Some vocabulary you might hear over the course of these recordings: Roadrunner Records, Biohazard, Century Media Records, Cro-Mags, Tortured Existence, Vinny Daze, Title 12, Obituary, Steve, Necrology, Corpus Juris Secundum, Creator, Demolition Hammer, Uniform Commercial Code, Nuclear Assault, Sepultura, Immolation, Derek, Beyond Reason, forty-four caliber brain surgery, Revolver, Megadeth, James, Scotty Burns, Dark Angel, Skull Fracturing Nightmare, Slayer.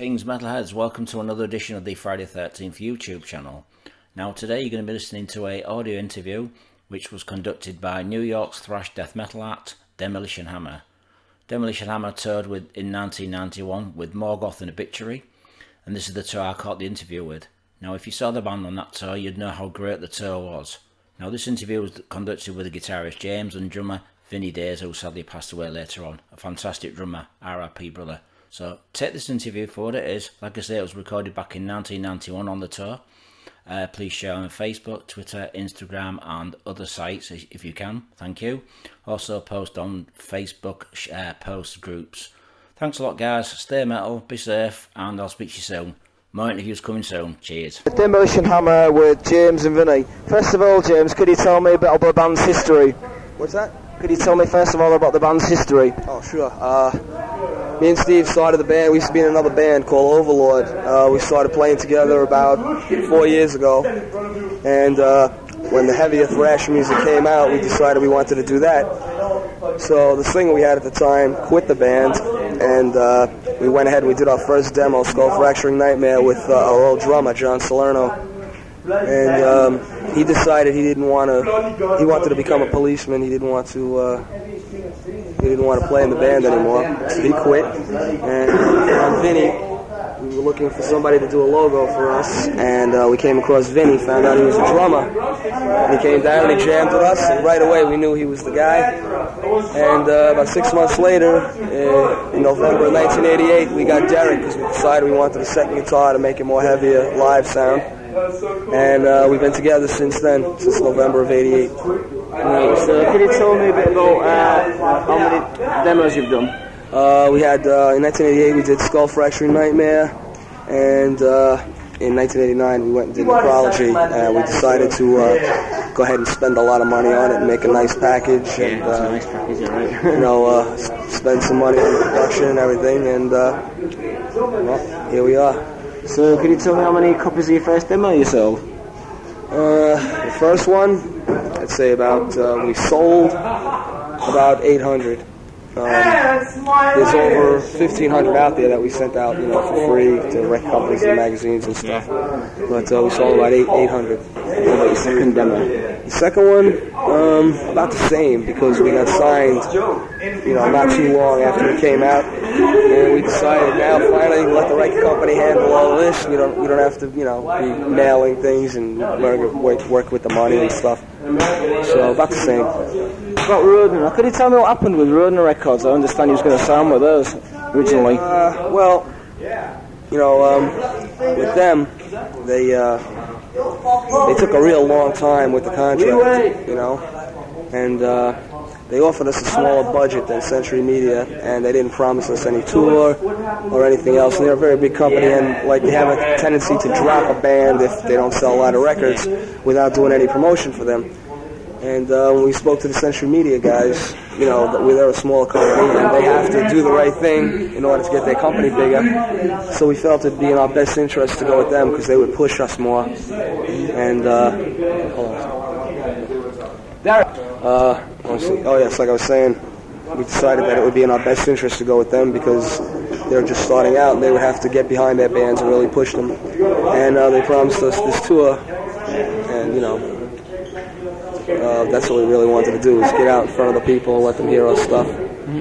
Greetings metalheads, welcome to another edition of the Friday 13th YouTube channel. Now today you're going to be listening to an audio interview which was conducted by New York's thrash death metal act Demolition Hammer. Demolition Hammer toured in 1991 with Morgoth and Obituary, and this is the tour I caught the interview with. Now if you saw the band on that tour you'd know how great the tour was. Now this interview was conducted with the guitarist James and drummer Vinny Daze, who sadly passed away later on, a fantastic drummer, RIP brother. So take this interview for what it is. Like I say, it was recorded back in 1991 on the tour. Please share on Facebook, Twitter, Instagram and other sites if you can. Thank you. Also post on Facebook post groups. Thanks a lot guys. Stay metal, be safe and I'll speak to you soon. More interviews coming soon. Cheers. Demolition Hammer with James and Vinny. First of all James, could you tell me a bit about the band's history? What's that? Could you tell me first of all about the band's history? Oh sure. Me and Steve started the band. We used to be in another band called Overlord. We started playing together about 4 years ago. And when the heavier thrash music came out, we decided we wanted to do that. So the singer we had at the time quit the band, and we went ahead and we did our first demo, Skull Fracturing Nightmare, with our old drummer, John Salerno. And he decided he didn't want to, he wanted to become a policeman. He didn't want to... He didn't want to play in the band anymore, so he quit. And Vinny, we were looking for somebody to do a logo for us, and we came across Vinny, found out he was a drummer. And he came down and he jammed with us, and right away we knew he was the guy. And about 6 months later, in November of 1988, we got Derek, because we decided we wanted a second guitar to make it more heavier live sound. And we've been together since then, since November of '88. Right, so could you tell me a bit about how many demos you've done? We had, in 1988 we did Skull Fracturing Nightmare, and in 1989 we went and did Necrology, and we decided to go ahead and spend a lot of money on it and make a nice package, and you know, spend some money on the production and everything, and well, here we are. So, could you tell me how many copies of your first demo you sold? The first one, I'd say about, we sold about 800. There's over 1,500 out there that we sent out, you know, for free to record companies and magazines and stuff. But we sold about 800. What about your second demo? The second one, about the same, because we got signed, you know, not too long after it came out, and we decided now finally let the record company handle all this. We don't have to, you know, be mailing things and work with the money and stuff. So about the same. About Roadrunner, could you tell me what happened with Roadrunner Records? I understand he was going to sign with us originally. Well, you know, with them, they took a real long time with the contract, you know, and they offered us a smaller budget than Century Media, and they didn't promise us any tour or anything else. And they're a very big company, and like they have a tendency to drop a band if they don't sell a lot of records without doing any promotion for them. And when we spoke to the Century Media guys, you know, they're a small company and they have to do the right thing in order to get their company bigger. So we felt it'd be in our best interest to go with them because they would push us more. And, oh yes, like I was saying, we decided that it would be in our best interest to go with them because they're just starting out and they would have to get behind their bands and really push them. And they promised us this tour and, you know, that's what we really wanted to do, is get out in front of the people and let them hear our stuff.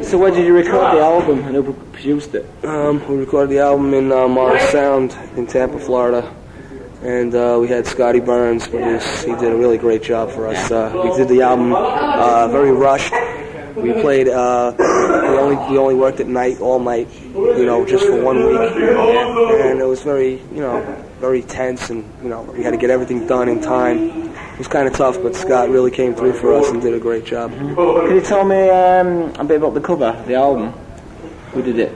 So where did you record the album and who produced it? We recorded the album in Mars Sound in Tampa, Florida. And we had Scotty Burns produce. He did a really great job for us. We did the album very rushed. We played, we only worked at night, all night, you know, just for 1 week. And it was very, you know, very tense and, you know, we had to get everything done in time. It was kind of tough, but Scott really came through for us and did a great job. Can you tell me a bit about the cover, the album? Who did it?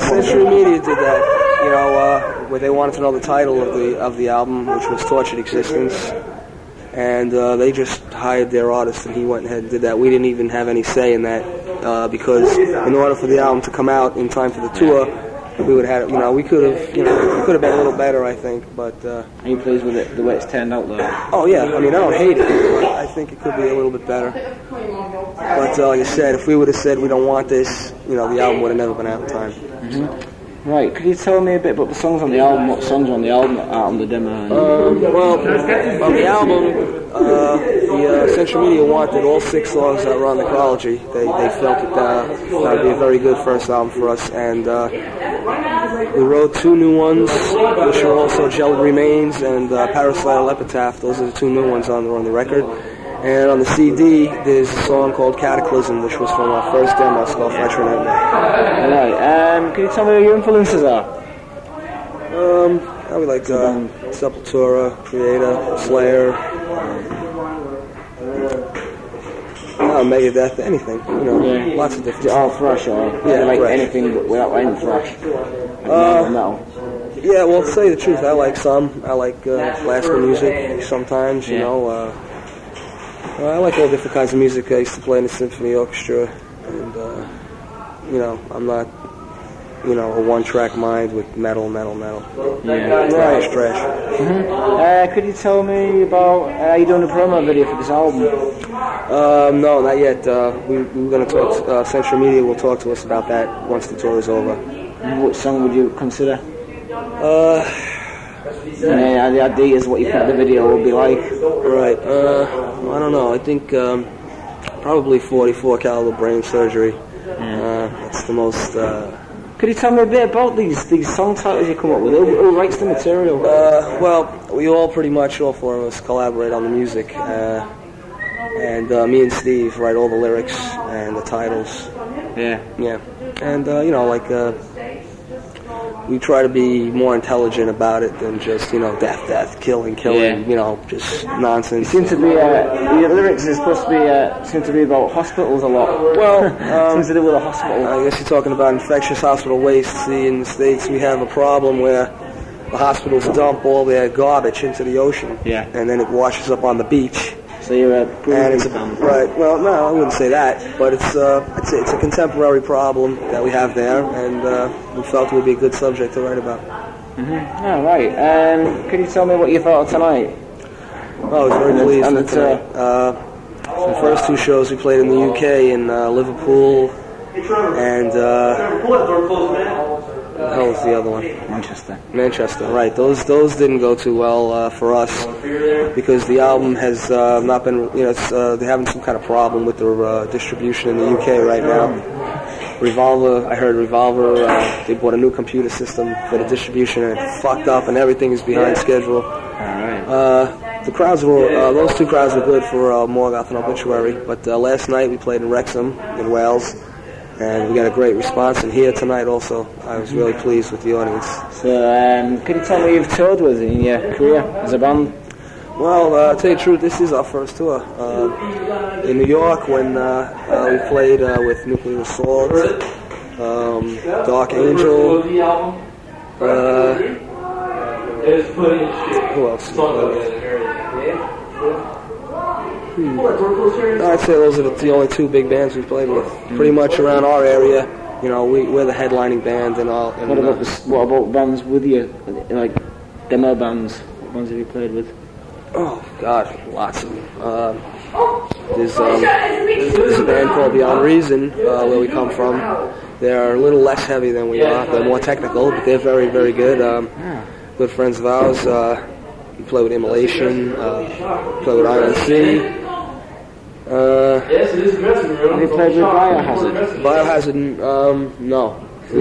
Century Media did that. You know, where they wanted to know the title of the album, which was Tortured Existence, and they just hired their artist, and he went ahead and did that. We didn't even have any say in that because in order for the album to come out in time for the tour, we would have, you know, we could have been a little better, I think, but... Are you pleased with it, the way it's turned out, though? Oh, yeah, I mean, I don't hate it, but I think it could be a little bit better. But like I said, if we would have said we don't want this, you know, the album would have never been out in time. Mm-hmm. Right, could you tell me a bit about the songs on the album? What songs are on the album out on the demo? Well, on the album, the Century Media wanted all 6 songs that were on Necrology. They felt that that would be a very good first album for us, and we wrote 2 new ones, which are also Gel Remains and Parasite Epitaph. Those are the 2 new ones on the record. And on the CD, there's a song called Cataclysm, which was from our first demo, Skull Fracturing Nightmare. Alright, can you tell me what your influences are? I would like Sepultura, Creator, Slayer, Megadeth, anything, you know, yeah. Lots of different stuff. All thrash, or yeah, like thrash. Anything but without any thrash? No. Yeah, well, to tell you the truth, I like some. I like classical music sometimes, you know. I like all different kinds of music. I used to play in the symphony orchestra, and you know, I'm not, you know, a one-track mind with metal. Yeah, trash, trash. Could you tell me about how you doing the promo video for this album? No, not yet. We're going to talk. Central Media will talk to us about that once the tour is over. And what song would you consider? The idea is what you think the video will be like. Right. I don't know. I think probably 44 caliber brain surgery. That's the most. Could you tell me a bit about these song titles you come up with? Who writes the material? Well, we all 4 of us collaborate on the music, and me and Steve write all the lyrics and the titles. Yeah. And you know, like. We try to be more intelligent about it than just, you know, death, killing, you know, just nonsense. It seems to be, the lyrics is supposed to be, seem to be about hospitals a lot. Well, seems to do with a hospital. I guess you're talking about infectious hospital waste. See, in the States we have a problem where the hospitals dump all their garbage into the ocean. Yeah. And then it washes up on the beach. So you're right. Well, no, I wouldn't say that, but it's a contemporary problem that we have there, and we felt it would be a good subject to write about. All right. Could you tell me what you thought of tonight? Well, I was very pleased with tonight. The first 2 shows we played in the UK, in Liverpool, and what the hell was the other one? Manchester, right. Those didn't go too well for us, because the album has not been, you know, they're having some kind of problem with their distribution in the UK right now. Revolver, they bought a new computer system for the distribution, and it fucked up, and everything is behind schedule. Alright. The crowds were, those 2 crowds were good for Morgoth and Obituary, but last night we played in Wrexham, in Wales, and we got a great response, and here tonight also. I was really pleased with the audience. So, could you tell me you've toured with in your career as a band? Well, I'll tell you the truth, this is our first tour. In New York, when we played with Nuclear Assault, Dark Angel, who else? I'd say those are the only 2 big bands we've played with. Pretty much around our area, you know, we're the headlining band and all. And what about bands with you, like demo bands? What bands have you played with? Oh God, lots of them. There's a band called Beyond Reason, where we come from. They're a little less heavy than we are. They're more technical, but they're very, very good. Good friends of ours. We play with Immolation, play with IRC. We played with Biohazard. No. We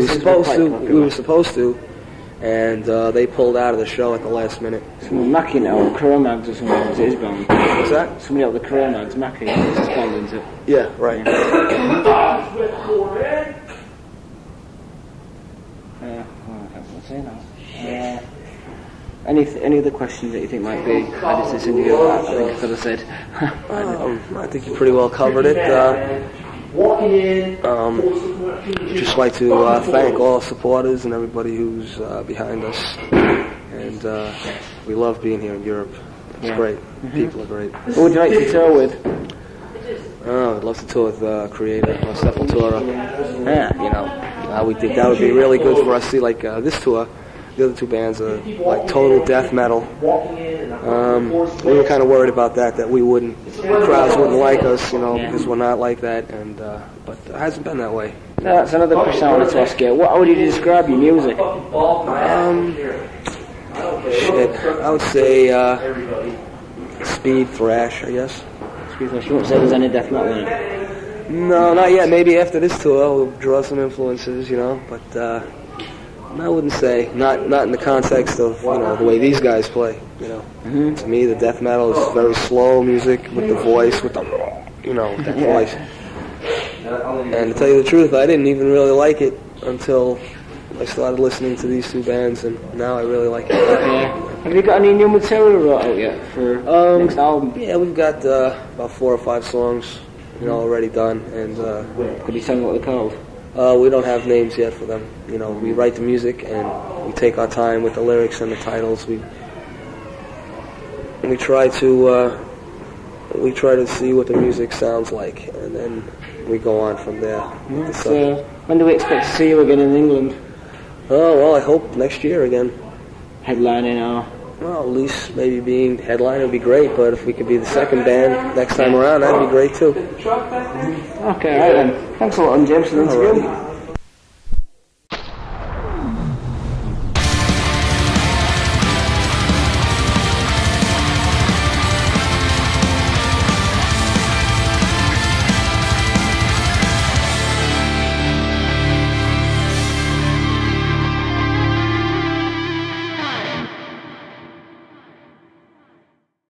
were supposed to, and they pulled out of the show at the last minute. Some Mackie now, Cro-Mags or something else is banned. What's that? Somebody out of the Cro-Mags, Mackie, is banned, isn't it? Yeah, right. I can't say now. Any other questions that you think might be added to this interview? I think I could have said. I think you pretty well covered it. Just like to thank all supporters and everybody who's behind us. And we love being here in Europe. It's great. People are great. Who would you like to tour with? I'd love to tour with Creator or Sepultura. You know, we think that would be really good for us. See, like this tour. The other 2 bands are like total death metal. We were kind of worried about that we wouldn't, the crowds wouldn't like us, you know, because we're not like that. And but it hasn't been that way. That's another question I wanted to ask you. How would you describe your music? I would say speed thrash, I guess. Speed thrash. You won't say there's any death metal in it? No, not yet. Maybe after this tour we'll draw some influences, you know. But I wouldn't say not in the context of, you know, the way these guys play. You know, to me the death metal is very slow music with the voice, with the, you know, that voice. And to tell you the truth, I didn't even really like it until I started listening to these two bands, and now I really like it. Have you got any new material out yet for next album? Yeah, we've got about 4 or 5 songs, you know, already done. And could you tell me what they're called? We don't have names yet for them. You know, we write the music and we take our time with the lyrics and the titles. We try to see what the music sounds like, and then we go on from there. Yes, when do we expect to see you again in England? Oh, well, I hope next year again. Headlining or? Well, at least maybe being headliner would be great, but if we could be the second band next time around, that'd be great too. Okay, right then. Thanks a lot, James, for the interview.